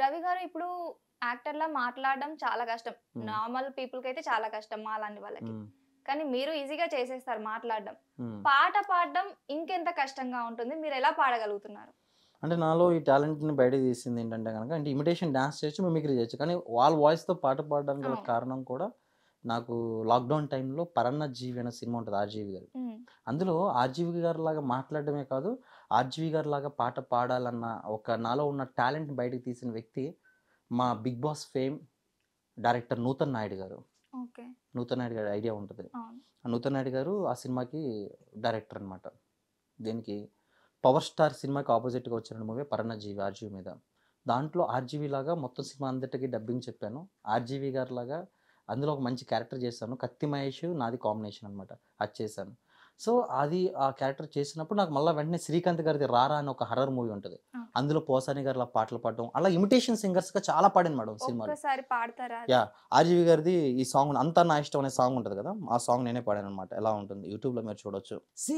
రవి గారు ఇప్పుడు యాక్టర్ లా మాట్లాడడం చాలా కష్టం, నార్మల్ పీపుల్ కి అయితే చాలా కష్టం అలాంటి వాళ్ళకి, కానీ మీరు ఈజీగా చేసేస్తారు మాట్లాడడం. పాట పాడడం ఇంకెంత కష్టంగా ఉంటుంది, మీరు ఎలా పాడగలుగుతున్నారు? అంటే నాలో ఈ టాలెంట్ని బయట తీసింది ఏంటంటే కనుక, అంటే ఇమిటేషన్ డాన్స్ చేయొచ్చు, మిమిక్రీ చేయొచ్చు, కానీ వాళ్ళ వాయిస్తో పాట పాడడానికి గల కారణం కూడా నాకు లాక్డౌన్ టైంలో పరన్న జీవి అనే సినిమా ఉంటుంది ఆర్జీవి గారు, అందులో ఆర్జీవి గారు లాగా మాట్లాడడమే కాదు ఆర్జీవి గారు లాగా పాట పాడాలన్న ఒక నాలో ఉన్న టాలెంట్ బయటకు తీసిన వ్యక్తి మా big boss fame director Nutan Naidu గారు. నూతన్ నాయుడు గారి ఐడియా ఉంటుంది. నూతన్ నాయుడు గారు ఆ సినిమాకి డైరెక్టర్ అనమాట. దీనికి పవర్ స్టార్ సినిమాకి ఆపోజిట్గా వచ్చిన మూవీ పరన్న జీవి ఆర్జీవి మీద. దాంట్లో ఆర్జీవి లాగా మొత్తం సినిమా అందరికీ డబ్బింగ్ చెప్పాను, ఆర్జీవి గారు లాగా అందులో ఒక మంచి క్యారెక్టర్ చేశాను, కత్తి మహేష్ నాది కాంబినేషన్ అనమాట, అది చేశాను. సో అది ఆ క్యారెక్టర్ చేసినప్పుడు నాకు మళ్ళీ వెంటనే శ్రీకాంత్ గారిది రారా అని ఒక హర్రర్ మూవీ ఉంటుంది, అందులో పోసాని గారిలా పాటలు పాడడం, అలా ఇమిటేషన్ సింగర్స్గా చాలా పాడాను మేడం సినిమాలో. యా ఆర్జీవి గారిది ఈ సాంగ్ అంతా నా ఇష్టం అనే సాంగ్ ఉంటుంది కదా, ఆ సాంగ్ నేనే పాడాను అనమాట. ఎలా ఉంటుంది యూట్యూబ్లో మీరు చూడొచ్చు. సి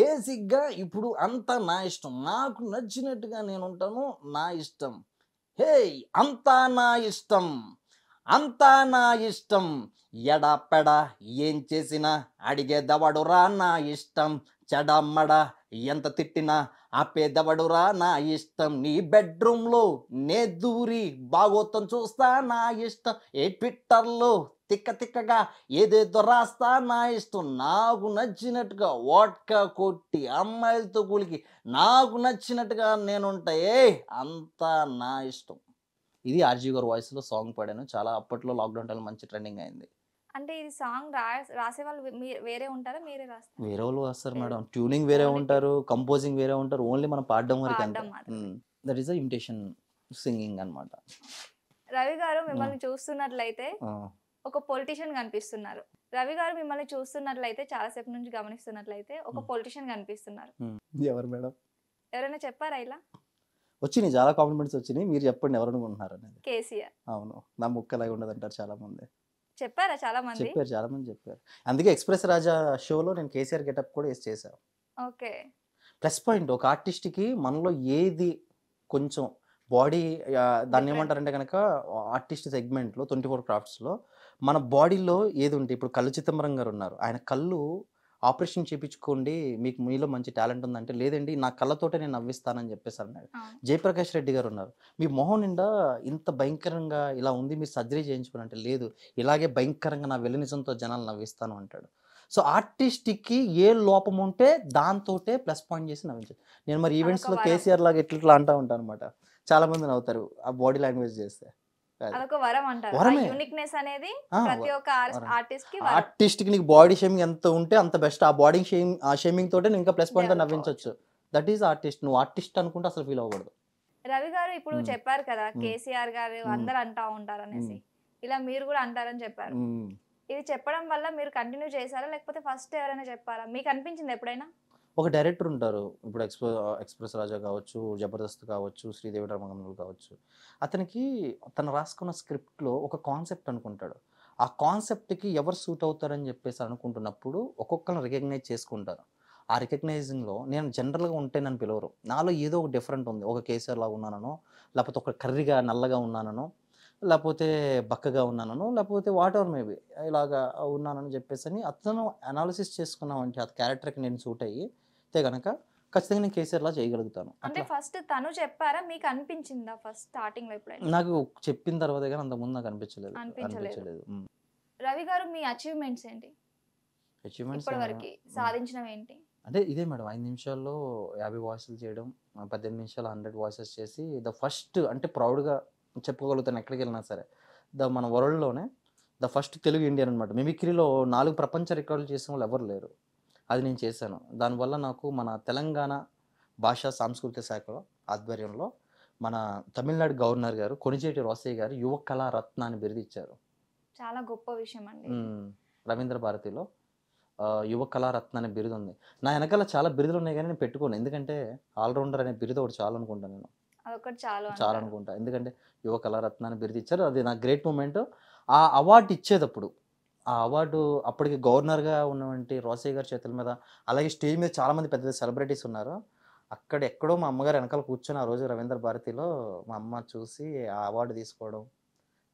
బేసిక్గా ఇప్పుడు అంతా నా ఇష్టం, నాకు నచ్చినట్టుగా నేను ఉంటాను, నా ఇష్టం, హే అంతా నా ఇష్టం, అంతా నా ఇష్టం, ఎడా పెడ ఏం చేసినా అడిగేదవడురా నా ఇష్టం, చెడమ్మడ ఎంత తిట్టినా ఆపేదవడురా నా ఇష్టం, నీ బెడ్రూమ్లో నే దూరి బాగోతం చూస్తా నా ఇష్టం, ఏ ట్విట్టర్లో తిక్క తిక్కగా ఏదేదో రాస్తా నా ఇష్టం, నాకు నచ్చినట్టుగా వాట్కా కొట్టి అమ్మాయిలతో కూలికి నాకు నచ్చినట్టుగా నేనుంటా, ఏ అంతా నా ఇష్టం. ఇది ఆర్జీవి గారు వాయిస్లో సాంగ్ పాడాను, చాలా అప్పట్లో లాక్డౌన్ టైంలో మంచి ట్రెండింగ్ అయింది. అంటే ఇది సాంగ్ రాసేవాళ్ళు వేరే ఉంటారా, మీరే రాస్తారు? వేరే వాళ్ళు వస్తారు మేడం, ట్యూనింగ్ వేరే ఉంటారు, కంపోజింగ్ వేరే ఉంటారు, ఓన్లీ మనం పాడడం వరకు. దట్ ఈస్ ఇమిటేషన్ సింగింగ్ అనమాట. రవి గారు మిమ్మల్ని చూస్తున్నట్లయితే ఒక పొలిటీషియన్ కనిపిస్తున్నారు. రవి గారు మిమ్మల్ని చూస్తున్నట్లయితే, చాలాసేపు నుంచి గమనిస్తున్నట్లయితే ఒక పొలిటీషియన్ కనిపిస్తున్నారు. ఎవరు మేడం? ఎవరైనా చెప్పారా ఇలా? వచ్చినాయి చాలా కాంప్లిమెంట్స్ వచ్చినాయి, మీరు చెప్పండి ఎవరు అనుకుంటున్నారు అనేది. కేసీఆర్. అవును, నా ముక్కలాగా ఉండదు అంటారు చాలా మంది. చెప్పారా? చాలా మంది చెప్పారు, చాలా మంది చెప్పారు. అందుకే ఎక్స్ప్రెస్ రాజా షోలో నేను కేసీఆర్ గెటప్ కూడా వేసి చేశాను. ఓకే, ప్లస్ పాయింట్ ఒక ఆర్టిస్ట్కి మనలో ఏది కొంచెం బాడీ, దాన్ని ఏమంటారంటే కనుక ఆర్టిస్ట్ సెగ్మెంట్లో 24 క్రాఫ్ట్స్లో మన బాడీలో ఏది ఉంటే, ఇప్పుడు కళ్ళు చిదంబరం గారు ఉన్నారు, ఆయన కళ్ళు ఆపరేషన్ చేయించుకోండి మీకు మీలో మంచి టాలెంట్ ఉందంటే, లేదండి నా కళ్ళతోటే నేను నవ్విస్తానని చెప్పేసి అన్నాడు. జయప్రకాష్ రెడ్డి గారు ఉన్నారు, మీ మొహం నిండా ఇంత భయంకరంగా ఇలా ఉంది మీరు సర్జరీ చేయించుకోనంటే, లేదు ఇలాగే భయంకరంగా నా వెలినిజంతో జనాలు నవ్విస్తాను అంటాడు. సో ఆర్టిస్ట్కి ఏ లోపం ఉంటే దాంతో ప్లస్ పాయింట్ చేసి నవ్వించాడు. నేను మరి ఈవెంట్స్లో కేసీఆర్ లాగా ఇట్లా ఇట్లా అంటూ ఉంటాను అనమాట, చాలా మంది నవ్వుతారు ఆ బాడీ లాంగ్వేజ్ చేస్తే. ఆర్టిస్ట్ కి నీకు బాడీ షేమింగ్ ఎంత ఉంటే అంత బెస్ట్, ఆ బాడీ షేమింగ్ తోటే నువ్వు ఇంకా ప్లస్ పాయింట్ తో నవ్వించవచ్చు. దట్ ఈస్ ఆర్టిస్ట్, నువ్వు ఆర్టిస్ట్ అనుకుంటే అసలు ఫీల్ అవ్వకూడదు. రవి గారు ఇప్పుడు చెప్పారు కదా కేసీఆర్ గారు అందరు అంటా ఉంటారు అనేసి, ఇలా మీరు కూడా అంటారని చెప్పారు. ఇది చెప్పడం వల్ల మీరు కంటిన్యూ చేశారా, లేకపోతే ఫస్ట్ ఎవరైనా చెప్పారా? మీకు అనిపించింది ఎప్పుడైనా? ఒక డైరెక్టర్ ఉంటారు ఇప్పుడు ఎక్స్ప్రెస్ రాజా కావచ్చు, జబర్దస్త్ కావచ్చు, శ్రీదేవి రామగంగులు కావచ్చు, అతనికి తను రాసుకున్న స్క్రిప్ట్లో ఒక కాన్సెప్ట్ అనుకుంటాడు, ఆ కాన్సెప్ట్కి ఎవరు సూట్ అవుతారని చెప్పేసి అనుకుంటున్నప్పుడు ఒక్కొక్కరిని రికగ్నైజ్ చేసుకుంటారు. ఆ రికగ్నైజింగ్లో నేను జనరల్గా ఉంటే నన్ను పిలవరు, నాలో ఏదో ఒక డిఫరెంట్ ఉంది, ఒక కేసీఆర్ లాగా ఉన్నానో, లేకపోతే ఒక కర్రీగా నల్లగా ఉన్నానో, లేకపోతే బక్కగా ఉన్నానో, లేకపోతే వాట్ ఎవర్ మేబీ ఇలాగా ఉన్నానని చెప్పేసి అని అతను అనాలిసిస్ చేసుకున్నామంటే ఆ క్యారెక్టర్కి నేను సూట్ అయ్యి అయితే కనుక ఖచ్చితంగా నేను కేసీఆర్లా చేయగలుగుతాను. అంటే ఫస్ట్ తను చెప్పారా, మీకు అనిపించిందా ఫస్ట్ స్టార్టింగ్ లో? ఎప్పుడైనా నాకు చెప్పిన తర్వాత కానీ అంతకుముందు నాకు అనిపించలేదు. రవి గారు మీ అచీవ్మెంట్స్ ఏంటి, అచీవ్మెంట్స్ ఇప్పటివరకు సాధించినవి ఏంటి? అంటే ఇదే మేడం, 5 నిమిషాల్లో 50 వాయిస్లు చేయడం, 18 నిమిషాలు 100 వాయిసెస్ చేసి ద ఫస్ట్, అంటే ప్రౌడ్గా చెప్పుకోగలుగుతాను ఎక్కడికి వెళ్ళినా సరే, మన వరల్డ్లోనే ద ఫస్ట్ తెలుగు ఇండియన్ అనమాట. మిమిక్రీలో 4 ప్రపంచ రికార్డులు చేసిన వాళ్ళు ఎవరు లేరు, అది నేను చేశాను. దానివల్ల నాకు మన తెలంగాణ భాషా సాంస్కృతిక శాఖలో ఆధ్వర్యంలో మన తమిళనాడు గవర్నర్ గారు కొణిజేటి రోసయ్య గారు యువ కళా రత్న అని బిరుదు ఇచ్చారు. చాలా గొప్ప విషయం అండి. రవీంద్ర భారతిలో యువ కళారత్న అనే బిరుదు ఉంది. నా వెనకాల చాలా బిరుదులు ఉన్నాయి కానీ నేను పెట్టుకోను, ఎందుకంటే ఆల్రౌండర్ అనే బిరుదు ఒకటి చాలు అనుకుంటాను నేను, చాలా అనుకుంటా. ఎందుకంటే యువ కళారత్న అని బిరుదు ఇచ్చారు, అది నా గ్రేట్ మూమెంట్. ఆ అవార్డు ఇచ్చేటప్పుడు ఆ అవార్డు అప్పటికి గవర్నర్గా ఉన్నటువంటి రోసయ్య గారి చేతుల మీద, అలాగే స్టేజ్ మీద చాలామంది పెద్ద సెలబ్రిటీస్ ఉన్నారు, అక్కడ ఎక్కడో మా అమ్మగారు వెనకాల కూర్చొని ఆ రోజు రవీంద్ర భారతిలో మా అమ్మ చూసి ఆ అవార్డు తీసుకోవడం,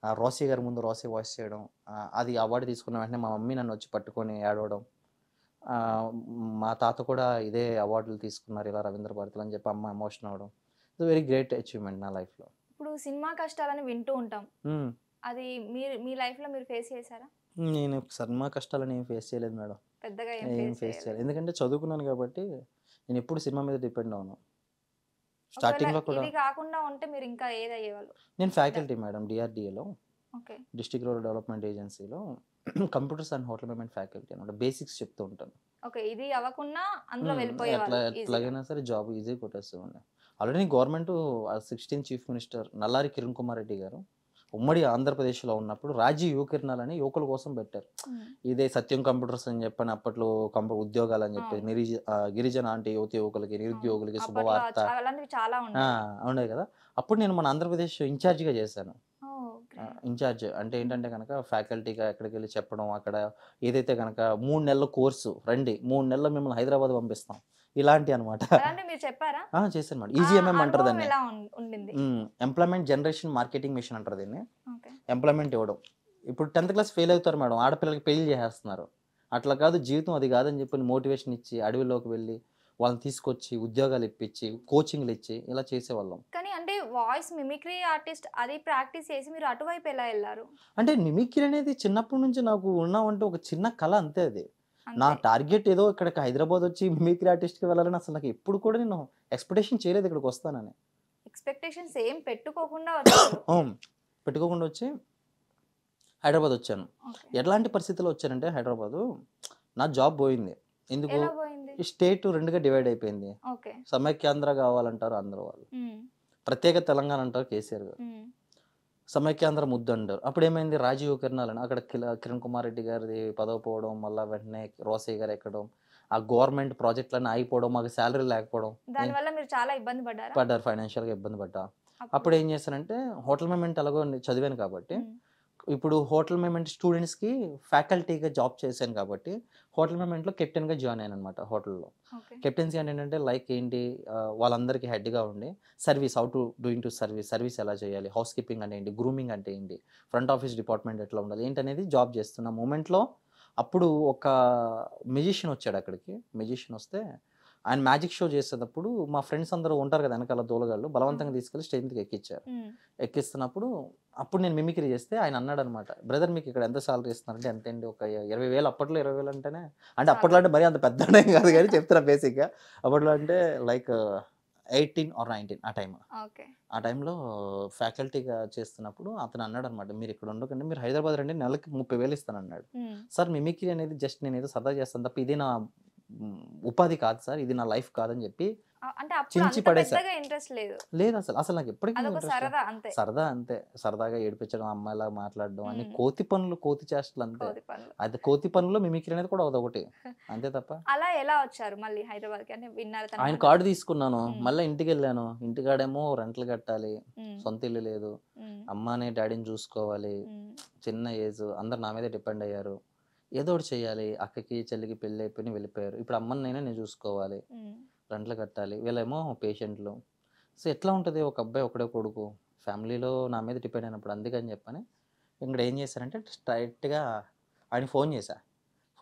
ఆ రోసీ గారి ముందు రోసీ వాయిస్ చేయడం, అది అవార్డు తీసుకున్న వెంటనే మా మమ్మీ నన్ను వచ్చి పట్టుకొని ఏడవడం, మా తాత కూడా ఇదే అవార్డులు తీసుకున్నారు ఇలా రవీంద్ర భారతిలో అని చెప్పి అమ్మ ఎమోషన్ అవ్వడం, ఇట్స్ వెరీ గ్రేట్ అచీవ్మెంట్ నా లైఫ్లో. ఇప్పుడు సినిమా కష్టాలని వింటూ ఉంటాం, అది మీరు మీ లైఫ్లో మీరు ఫేస్ చేశారా? నేను సినిమా కష్టాలని ఏం ఫేస్ చేయలేదు మేడం, పెద్దగా ఏం ఫేస్ చేయలేదు, ఎందుకంటే చదువుకున్నాను కాబట్టి నేను ఎప్పుడు సినిమా మీద డిపెండ్ అవును. స్టార్టింగ్లో కూడా నేను ఫ్యాకల్టీ మేడం డిఆర్డిఏలో, డిస్ట్రిక్ట్ రూరల్ డెవలప్మెంట్ ఏజెన్సీలో computers and hotel management faculty అనమాట, బేసిక్స్ చెప్తూ ఉంటాను. ఎట్లాగైనా సరే జాబ్ ఈజీ కొట్టేస్తూ ఉండే. Already government 16 chief minister Nallari Kiran Kumar Reddy గారు ఉమ్మడి ఆంధ్రప్రదేశ్లో ఉన్నప్పుడు రాజీవ్ యువ కిరణాలు అని యువకుల కోసం పెట్టారు. ఇదే సత్యం కంప్యూటర్స్ అని చెప్పని అప్పట్లో ఉద్యోగాలు అని చెప్పి గిరిజన అంటే యువత యువకులకి నిరుద్యోగులకి శుభవార్త ఉండేది కదా. అప్పుడు నేను మన ఆంధ్రప్రదేశ్ ఇన్ఛార్జిగా చేశాను. ఇన్ఛార్జ్ అంటే ఏంటంటే కనుక ఫ్యాకల్టీగా ఎక్కడికి వెళ్ళి చెప్పడం, అక్కడ ఏదైతే కనుక 3 నెలల కోర్సు రండి, 3 నెలల్లో మిమ్మల్ని హైదరాబాద్ పంపిస్తాం ఇలాంటి అనమాట చేశాను మేడం. ఈజీఎంఎం అంటారు దాన్ని, ఎంప్లాయ్మెంట్ జనరేషన్ మార్కెటింగ్ మిషన్ అంటారు దీన్ని, ఎంప్లాయ్మెంట్ ఇవ్వడం. ఇప్పుడు 10th క్లాస్ ఫెయిల్ అవుతారు మేడం, ఆడపిల్లలకి పెళ్లి చేసేస్తున్నారు. అట్లా కాదు, జీవితం అది కాదని చెప్పి మోటివేషన్ ఇచ్చి అడవిలోకి వెళ్ళి వాళ్ళని తీసుకొచ్చి ఉద్యోగాలు ఇప్పించి కోచింగ్లు ఇచ్చి ఇలా చేసేవాళ్ళం. కానీ అంటే వాయిస్ మిమిక్రీ ఆర్టిస్ట్ అది ప్రాక్టీస్ చేసి మీరు అటువైపు ఎలా వెళ్ళారు? అంటే మిమిక్రీ అనేది చిన్నప్పటి నుంచి నాకు ఉన్నామంటే ఒక చిన్న కళ, అంతే. అది నా టార్గెట్ ఏదో ఇక్కడికి హైదరాబాద్ వచ్చి మిమిక్రీ ఆర్టిస్ట్కి వెళ్ళాలని అసలు నాకు ఎప్పుడు కూడా నేను ఎక్స్పెక్టేషన్ చేయలేదు ఇక్కడికి వస్తానని. ఎక్స్పెక్టేషన్స్ ఏం పెట్టుకోకుండా వచ్చి హైదరాబాద్ వచ్చాను. ఎలాంటి పరిస్థితుల్లో వచ్చానంటే హైదరాబాదు నా జాబ్ పోయింది. ఎందుకు? ఈ స్టేట్ 2గా డివైడ్ అయిపోయింది. సమైక్యాంధ్ర కావాలంటారు ఆంధ్ర వాళ్ళు, ప్రత్యేక తెలంగాణ అంటారు కేసీఆర్ గారు, సమైక్యాంధ్ర ముద్దు అంటారు. అప్పుడు ఏమైంది, రాజీవ్ కిరణాలని అక్కడ కిరణ్ కుమార్ రెడ్డి గారిది పదవి పోవడం, మళ్ళీ వెంటనే రోసయ్య గారు ఎక్కడం, ఆ గవర్నమెంట్ ప్రాజెక్టులను ఆగిపోవడం, మాకు శాలరీ లేకపోవడం, దానివల్ల మీరు చాలా ఇబ్బంది పడ్డారు, ఫైనాన్షియల్గా ఇబ్బంది పడ్డా. అప్పుడు ఏం చేశానంటే హోటల్ మేనేజ్మెంట్ అలాగో చదివాను కాబట్టి, ఇప్పుడు హోటల్ మేనేజ్మెంట్ స్టూడెంట్స్కి ఫ్యాకల్టీగా జాబ్ చేశాను కాబట్టి హోటల్ మేనేజ్మెంట్లో కెప్టెన్గా జాయిన్ అయ్యాను అనమాట. హోటల్లో కెప్టెన్సీ అంటే ఏంటంటే లైక్ ఏంటి, వాళ్ళందరికీ హెడ్గా ఉండి service, how to doing to service ఎలా చేయాలి, హౌస్ కీపింగ్ అంటే ఏంటి, గ్రూమింగ్ అంటే ఏంటి, ఫ్రంట్ ఆఫీస్ డిపార్ట్మెంట్ ఎట్లా ఉండాలి ఏంటనేది జాబ్ చేస్తున్న మూమెంట్లో అప్పుడు ఒక మ్యూజిషియన్ వచ్చాడు అక్కడికి. మ్యూజిషియన్ వస్తే ఆయన మ్యాజిక్ షో చేసేటప్పుడు మా ఫ్రెండ్స్ అందరూ ఉంటారు కదా వెనకాల దోలగాళ్ళు, బలవంతంగా తీసుకెళ్ళి స్టేజ్ మీదకి ఎక్కించారు. ఎక్కిస్తున్నప్పుడు అప్పుడు నేను మిమిక్రీ చేస్తే ఆయన అన్నాడు అనమాట, బ్రదర్ మీకు ఇక్కడ ఎంత శాలరీ ఇస్తున్నారంటే ఎంతండి, ఒక 20,000. అప్పట్లో 20,000 అంటేనే, అంటే అప్పట్లో అంటే మరీ అంత పెద్ద కాదు కానీ చెప్తున్నా బేసిక్గా, అప్పట్లో అంటే లైక్ 18 or 19 ఆ టైం. ఆ టైంలో ఫ్యాకల్టీగా చేస్తున్నప్పుడు అతను అన్నాడు అనమాట, మీరు ఇక్కడ ఉండకండి, మీరు హైదరాబాద్ రండి, నెలకి 30,000 ఇస్తాను అన్నాడు. సార్ మిమిక్రీ అనేది జస్ట్ నేను ఏదో సరదా చేస్తాను తప్ప ఇది నా ఉపాధి కాదు సార్, ఇది నా లైఫ్ కాదని చెప్పి చించి పడేసారు. లేదు అసలు అసలు నాకు ఎప్పటికీ సరదా, అంతే సరదాగా ఏడిపించడం, అమ్మాయిలా మాట్లాడడం అని, కోతి పనులు కోతి చేష్టలు అంతే. అది కోతి పనులు మిమిక్రీ అనేది కూడా అదొకటి అంతే తప్ప. అలా ఎలా వచ్చారు మళ్ళీ హైదరాబాద్ కి? ఆయన కార్డు తీసుకున్నాను, మళ్ళీ ఇంటికి వెళ్ళాను. ఇంటికాడేమో రెంట్లు కట్టాలి, సొంత ఇల్లు లేదు, అమ్మని డాడీని చూసుకోవాలి, చిన్న ఏజ్, అందరు నా మీద డిపెండ్ అయ్యారు. ఏదో ఒకటి చేయాలి, అక్కకి చెల్లికి పెళ్ళి అయిపోయి వెళ్ళిపోయారు, ఇప్పుడు అమ్మనైనా నేను చూసుకోవాలి, రెంట్లు కట్టాలి, వీళ్ళేమో పేషెంట్లు. సో ఎట్లా ఉంటుంది, ఒక అబ్బాయి ఒకడే కొడుకు, ఫ్యామిలీలో నా మీద డిపెండ్ అయినప్పుడు, అందుకని చెప్పని ఇక్కడ ఏం చేశారంటే స్ట్రైట్గా ఆయన ఫోన్ చేశా.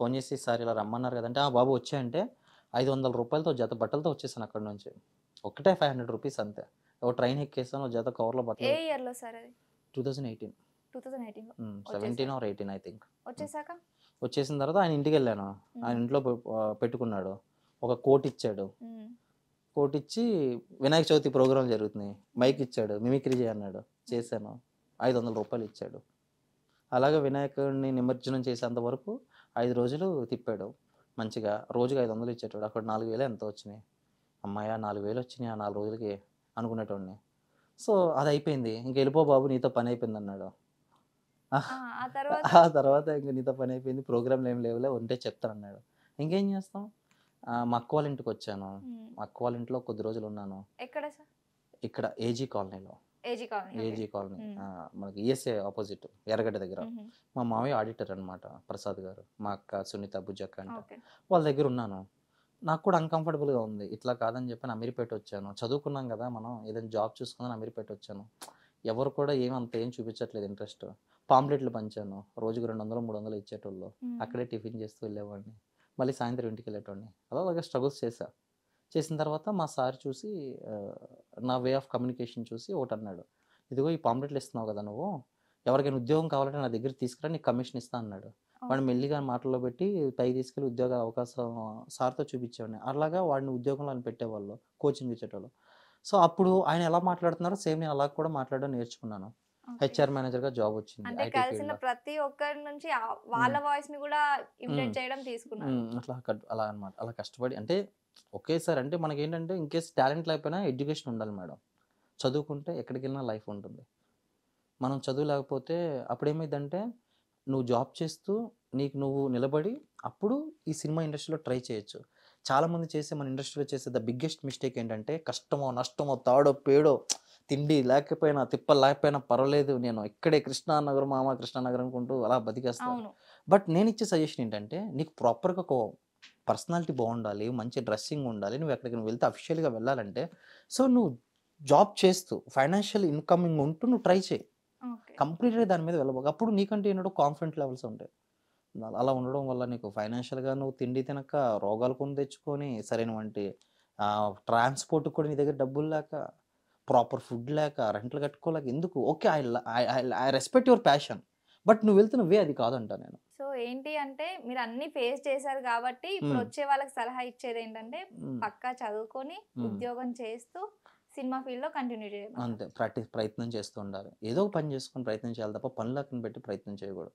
ఫోన్ చేసి సార్ ఇలా రమ్మన్నారు కదంటే, ఆ బాబు వచ్చాయంటే ₹500 జత బట్టలతో వచ్చేసాను అక్కడ నుంచి. ఒకటే ₹500 అంతే. ఓ ట్రైన్ ఎక్కేసాను, ఓ జత కవర్లో బట్టలు. ఏ ఇయర్లో సార్ అది? 2017 or 2018 ఐ థింక్. వచ్చేసిన తర్వాత ఆయన ఇంటికి వెళ్ళాను, ఆయన ఇంట్లో పెట్టుకున్నాడు. ఒక కోట్ ఇచ్చాడు, కోట్ ఇచ్చి వినాయక చవితి ప్రోగ్రాం జరుగుతున్నాయి, మైక్ ఇచ్చాడు, మిమిక్రీ చేయన్నాడు, చేశాను. ₹500 ఇచ్చాడు. అలాగే వినాయకుడిని నిమజ్జనం చేసేంత వరకు 5 రోజులు తిప్పాడు మంచిగా, రోజుకి ₹500 ఇచ్చేటాడు. అక్కడ 4,000 ఎంతో వచ్చినాయి. అమ్మాయి 4,000 వచ్చినాయి ఆ 4 రోజులకి అనుకునేటోడిని. సో అది అయిపోయింది, ఇంక వెళ్ళిపో బాబు నీతో పని అయిపోయింది అన్నాడు. ఆ తర్వాత ఇంక నీతో పని అయిపోయింది, ప్రోగ్రాంలు ఏం లేవులే, ఉంటే చెప్తాను అన్నాడు. ఇంకేం చేస్తాం, మా అక్క వాళ్ళ ఇంటికి వచ్చాను. మా అక్క వాళ్ళ ఇంట్లో కొద్ది రోజులు ఉన్నాను. ఇక్కడ ఏజీ కాలనీలో, ఏజీ కాలనీ మనకి ఈఎస్ఏ ఆపోజిట్ ఎర్రగడ్డ దగ్గర. మా మావయ్య ఆడిటర్ అనమాట ప్రసాద్ గారు, మా అక్క సునీత బుజ్జక్క అంటే వాళ్ళ దగ్గర ఉన్నాను. నాకు కూడా అన్కంఫర్టబుల్గా ఉంది. ఇట్లా కాదని చెప్పి అమీర్పేట వచ్చాను, చదువుకున్నాం కదా మనం, ఏదైనా జాబ్ చూసుకుందని అమీర్పేట వచ్చాను. ఎవరు కూడా ఏం చూపించట్లేదు ఇంట్రెస్ట్. పాంప్లెట్లు పంచాను, రోజుకు 200-300 ఇచ్చేటోళ్ళు. అక్కడే టిఫిన్ చేస్తూ వెళ్ళేవాడిని, మళ్ళీ సాయంత్రం ఇంటికి వెళ్ళేటోడిని. అలాగే స్ట్రగుల్స్ చేసిన తర్వాత మా సార్ చూసి, నా వే ఆఫ్ కమ్యూనికేషన్ చూసి ఒకటి అన్నాడు, ఇదిగో ఈ పాంప్లెట్లు ఇస్తున్నావు కదా నువ్వు, ఎవరికైనా ఉద్యోగం కావాలంటే నా దగ్గర తీసుకురా, నీకు కమిషన్ ఇస్తా అన్నాడు. వాడిని మెల్లిగా మాటల్లో పెట్టి పైకి తీసుకెళ్ళి ఉద్యోగ అవకాశం సార్తో చూపించేవాడిని. అలాగా వాడిని ఉద్యోగంలో ఆయన పెట్టేవాళ్ళు, కోచింగ్ ఇచ్చేటోళ్ళు. సో అప్పుడు ఆయన ఎలా మాట్లాడుతున్నారో సేమ్ నేను అలా కూడా మాట్లాడడం నేర్చుకున్నాను. హెచ్ఆర్ మేనేజర్ గా జాబ్ వచ్చింది. కలిసిన ప్రతి ఒక్కరి నుంచి వాళ్ళ వాయిస్ ని కూడా ఇంప్లిమెంట్ చేయడం తీసుకున్నాను. అలా అన్నమాట. అలా కష్టపడి, అంటే ఒకేసారి అంటే మనకి ఏంటంటే ఇన్కేస్ టాలెంట్ లేకపోయినా ఎడ్యుకేషన్ ఉండాలి మేడం. చదువుకుంటే ఎక్కడికైనా లైఫ్ ఉంటుంది. మనం చదువు లేకపోతే అప్పుడేమైందంటే నువ్వు జాబ్ చేస్తూ నీకు నువ్వు నిలబడి అప్పుడు ఈ సినిమా ఇండస్ట్రీలో ట్రై చేయొచ్చు. చాలామంది చేసే మన ఇండస్ట్రీలో చేసే ద బిగ్గెస్ట్ మిస్టేక్ ఏంటంటే కష్టమో నష్టమో తాడో పేడో తిండి లేకపోయినా తిప్పలు లేకపోయినా పర్వాలేదు, నేను ఇక్కడే కృష్ణానగరం మామ కృష్ణానగరం అనుకుంటూ అలా బతికేస్తాను. బట్ నేను ఇచ్చే సజెషన్ ఏంటంటే నీకు ప్రాపర్గా ఒక పర్సనాలిటీ బాగుండాలి, మంచి డ్రెస్సింగ్ ఉండాలి, నువ్వు ఎక్కడికి వెళ్తే అఫీషియల్గా వెళ్ళాలంటే. సో నువ్వు జాబ్ చేస్తూ ఫైనాన్షియల్ ఇన్కమింగ్ ఉంటూ నువ్వు ట్రై చేయి, కంప్లీట్గా దాని మీద వెళ్ళబోక. అప్పుడు నీకంటే ఏంటో కాన్ఫిడెంట్ లెవెల్స్ ఉంటాయి. అలా ఉండడం వల్ల నీకు ఫైనాన్షియల్గా నువ్వు తిండి తినక రోగాలు కొని తెచ్చుకొని, సరైన వంటి ట్రాన్స్పోర్ట్కి కూడా నీ దగ్గర డబ్బులు లేక, ప్రాపర్ ఫుడ్ లేక, రెంట్లు కట్టుకోలేక, ఎందుకు? Okay, I respect your passion, but నువ్వు వెళ్తున్న వే అది కాదంటా నేను. సో ఏంటి అంటే మీరు అన్ని ఫేస్ చేశారు కాబట్టి ఇప్పుడు వచ్చే వాళ్ళకి సలహా ఇచ్చేది ఏంటంటే పక్కా చదువుకొని ఉద్యోగం చేస్తూ సినిమా ఫీల్డ్లో కంటిన్యూ చేయాలి అంతే. ప్రయత్నం చేస్తూ ఉండాలి, ఏదో ఒక పని చేసుకుని ప్రయత్నం చేయాలి తప్ప పనులకి పెట్టి ప్రయత్నం చేయకూడదు.